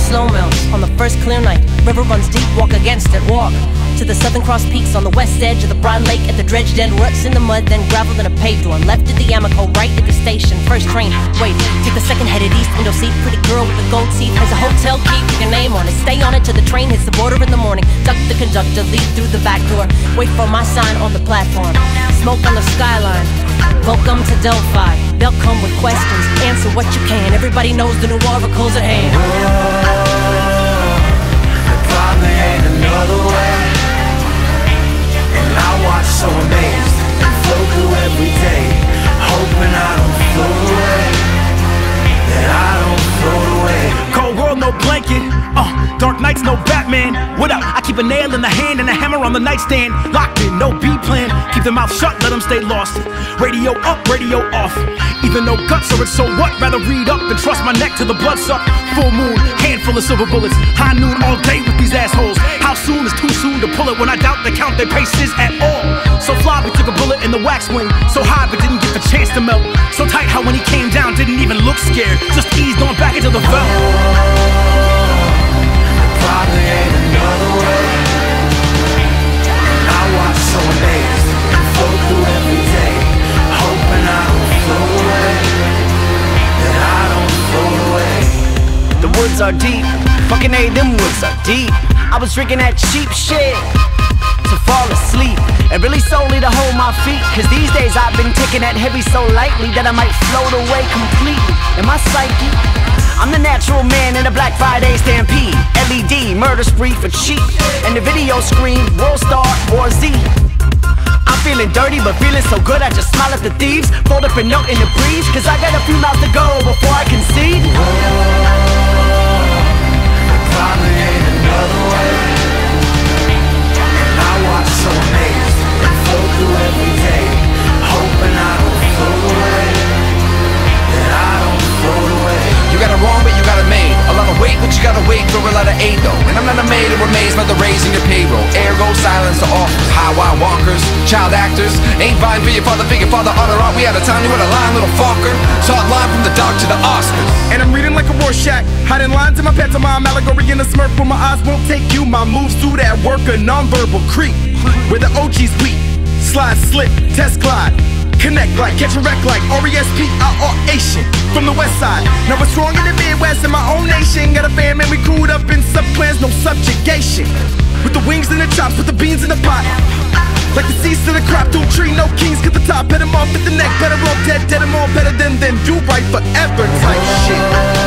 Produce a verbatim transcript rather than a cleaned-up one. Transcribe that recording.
snow melts on the first clear night. River runs deep, walk against it, walk to the Southern Cross Peaks on the west edge of the Broad Lake at the dredged end. Ruts in the mud, then gravel, then a paved one. Left at the Amico, right at the station. First train, wait, take the second headed east. Window seat, pretty girl with the gold teeth has a hotel key with your name on it. Stay on it till the train hits the border in the morning. Duck the conductor, leave through the back door. Wait for my sign on the platform. Smoke on the skyline. Welcome to Delphi. They'll come with questions. Answer what you can. Everybody knows the new oracle's at hand. Oh, there probably ain't another way. And I watch so amazed and float through every day, hoping I don't float away. That I don't float away. Cold world, no blanket. Uh, dark nights, no Batman. What up? I keep a nail in the hand and a hammer on the nightstand. Locked in, no B plan. Keep their mouth shut, let them stay lost. Radio up, radio off. Either no guts or it's so what. Rather read up than trust my neck till the blood's up. Full moon, handful of silver bullets. High noon all day with these assholes. How soon is too soon to pull it when I doubt they count their paces at all? So fly but took a bullet in the wax wing. So high but didn't get the chance to melt. So tight how when he came down didn't even look scared. Just eased on back into the fell. There probably ain't another way. And I watch so amazed. Float through every day, hoping I don't float away. That I don't float away. The woods are deep, fucking A, them woods are deep. I was drinking that cheap shit to fall asleep, and really solely to hold my feet. Cause these days I've been taking that heavy so lightly that I might float away completely. Am I psyche? I'm the natural man in a Black Friday stampede. L E D, murder spree for cheap. And the video screen, World Star, War Z. I'm feeling dirty but feeling so good I just smile at the thieves. Fold up and note in the breeze. Cause I got a few miles to go before I concede. Oh, there probably ain't another way. And I watch so amazed and flow through every day, hoping I don't float away. That I don't float away. You got a wrong but you got a maid. A lot of weight but you gotta wait for a lot of aid though. And I'm not a maid or amazed by the raise in your payroll. Ergo silence to offers. Highway walkers, child actors. Ain't vying for your father figure, father honor art. We out of town, you had a line, little fucker. Taught line from the dock to the Oscars. And I'm reading like a Rorschach. Hiding lines in my pantomime, allegory in a smirk. But my eyes won't take you, my moves do that work. A nonverbal creep, where the O G's weak. Slide, slip, test glide. Connect like, catch a wreck like R E S P I R Asian from the west side. Now we're strong in the Midwest in my own nation. Got a fam and we crewed up in subplans, no subjugation. With the wings and the chops, with the beans in the pot. Like the seeds to the crop, don't tree, no kings, get the top. Head them off at the neck, better off dead, dead them all better than them. You right forever type shit.